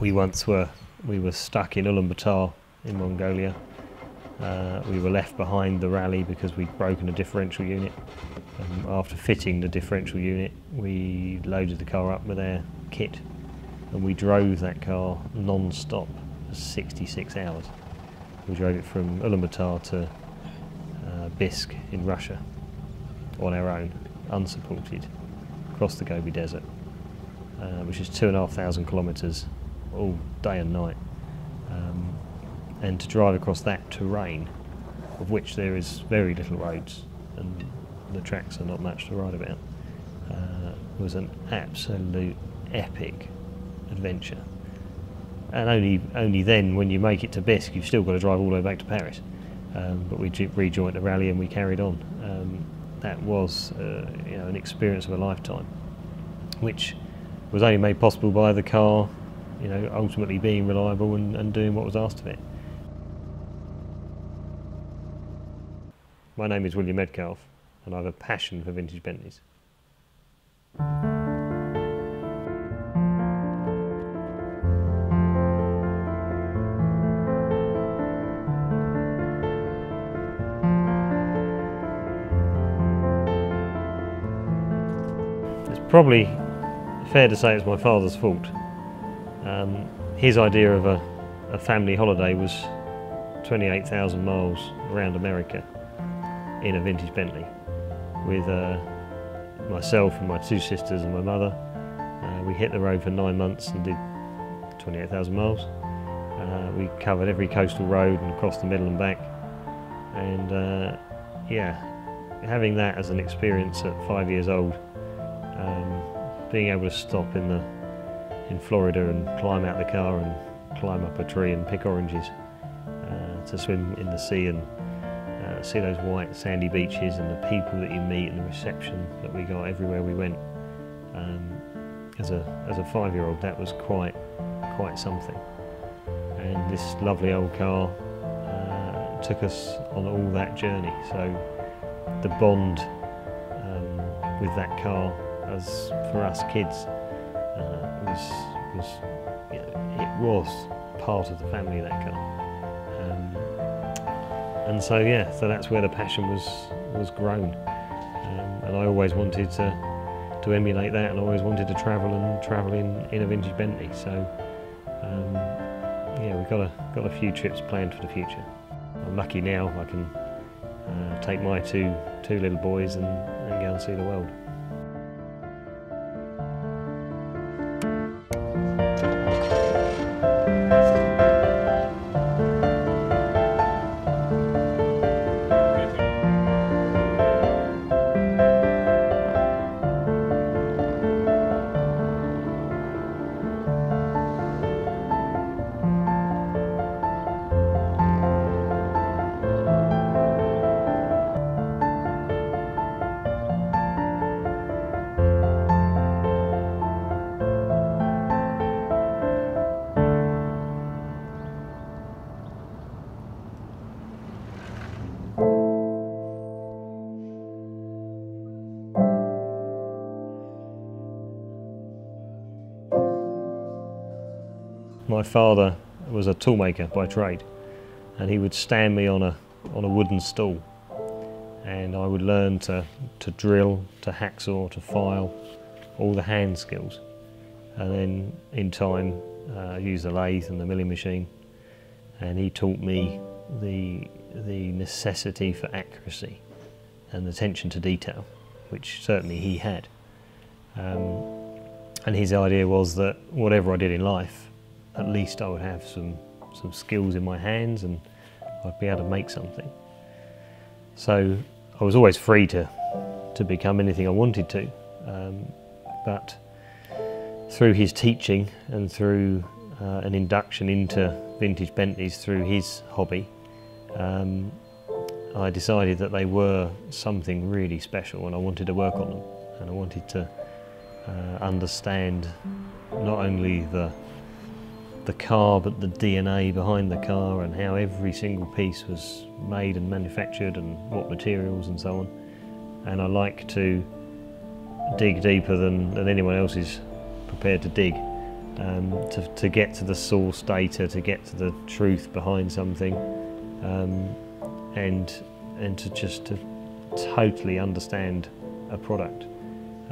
we once were. We were stuck in Ulaanbaatar in Mongolia. We were left behind the rally because we'd broken a differential unit. After fitting the differential unit, we loaded the car up with our kit and we drove that car non-stop for 66 hours. We drove it from Ulaanbaatar to Biysk in Russia on our own, unsupported, across the Gobi Desert, which is 2,500 kilometres all day and night. And to drive across that terrain, of which there is very little roads and the tracks are not much to ride about, was an absolute epic adventure. And only then, when you make it to Biysk, you've still got to drive all the way back to Paris. But we rejoined the rally and we carried on. That was you know, an experience of a lifetime, which was only made possible by the car, you know, ultimately being reliable and doing what was asked of it. My name is William Medcalf, and I have a passion for vintage Bentleys. It's probably fair to say it's my father's fault. His idea of a family holiday was 28,000 miles around America in a vintage Bentley, with myself and my two sisters and my mother. We hit the road for 9 months and did 28,000 miles. We covered every coastal road and across the middle and back. And yeah, having that as an experience at 5 years old, being able to stop in Florida and climb out the car and climb up a tree and pick oranges, to swim in the sea and see those white sandy beaches and the people that you meet and the reception that we got everywhere we went. As a 5-year-old, that was quite something. And this lovely old car took us on all that journey. So the bond with that car, as for us kids, you know, it was part of the family, that car. And so yeah, so that's where the passion was grown. And I always wanted to emulate that, and I always wanted to travel in a vintage Bentley. So yeah, we've got a few trips planned for the future. I'm lucky now; I can take my two little boys and go and see the world. My father was a toolmaker by trade, and he would stand me on a wooden stool, and I would learn to drill, to hacksaw, to file, all the hand skills, and then in time use the lathe and the milling machine. And he taught me the necessity for accuracy and attention to detail, which certainly he had. And his idea was that whatever I did in life, at least I would have some skills in my hands and I'd be able to make something. So I was always free to become anything I wanted to, but through his teaching and through an induction into vintage Bentleys through his hobby, I decided that they were something really special and I wanted to work on them, and I wanted to understand not only the car, but the DNA behind the car and how every single piece was made and manufactured and what materials and so on. And I like to dig deeper than anyone else is prepared to dig. to get to the source data, to get to the truth behind something, and to just to totally understand a product.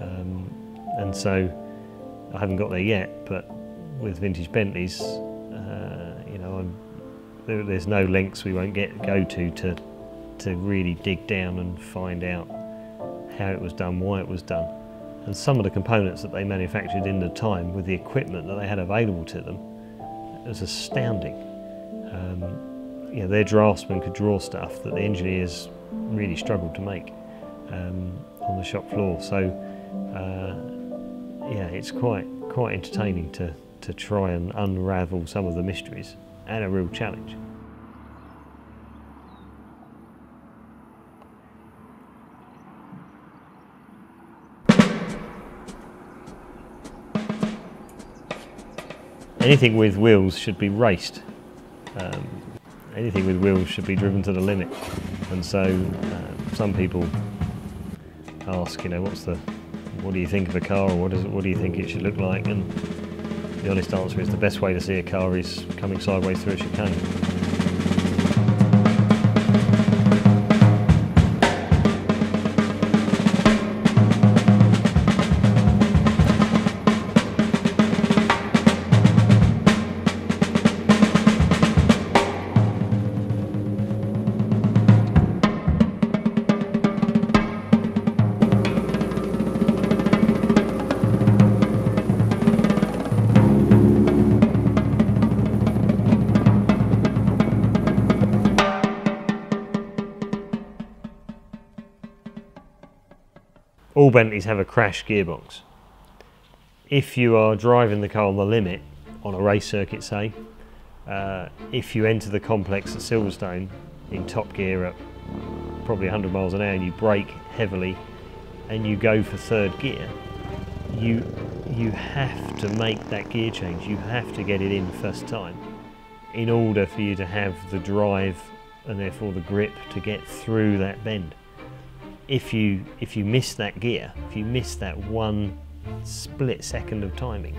And so I haven't got there yet, but with vintage Bentleys, you know, there's no lengths we won't go to really dig down and find out how it was done, why it was done. And some of the components that they manufactured in the time with the equipment that they had available to them, it was astounding. You know, their draftsmen could draw stuff that the engineers really struggled to make on the shop floor. So yeah, it's quite entertaining to try and unravel some of the mysteries, and a real challenge. Anything with wheels should be raced. Anything with wheels should be driven to the limit. And so some people ask, you know, what do you think of a car, or what do you think it should look like? And the honest answer is the best way to see a car is coming sideways through a chicane. All Bentleys have a crash gearbox. If you are driving the car on the limit, on a race circuit say, if you enter the complex at Silverstone in top gear at probably 100 miles an hour and you brake heavily and you go for third gear, you have to make that gear change, you have to get it in first time in order for you to have the drive and therefore the grip to get through that bend. If you miss that gear, if you miss that one split second of timing,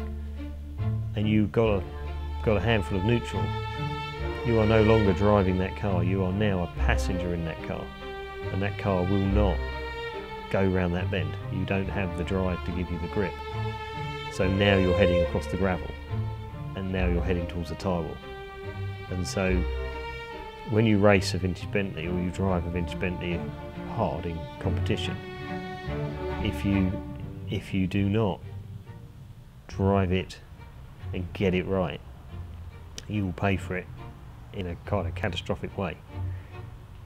and you've got a handful of neutral, you are no longer driving that car, you are now a passenger in that car, and that car will not go round that bend. You don't have the drive to give you the grip. So now you're heading across the gravel, and now you're heading towards the tire wall. And so when you race a vintage Bentley, or you drive a vintage Bentley hard in competition, if you do not drive it and get it right, you will pay for it in a kind of catastrophic way.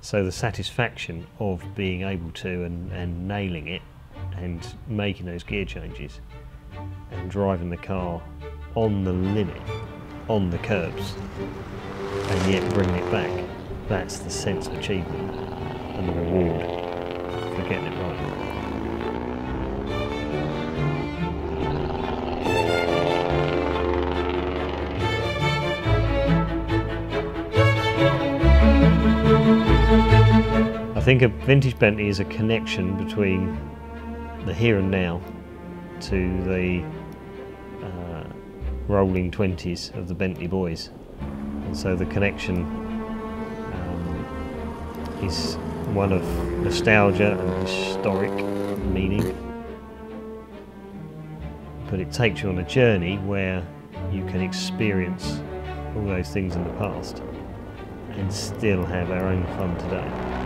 So the satisfaction of being able to and nailing it and making those gear changes and driving the car on the limit, on the curbs, and yet bringing it back, that's the sense of achievement and the reward for getting it right. I think a vintage Bentley is a connection between the here and now to the rolling 20s of the Bentley boys. And so the connection is one of nostalgia and historic meaning, but it takes you on a journey where you can experience all those things in the past and still have our own fun today.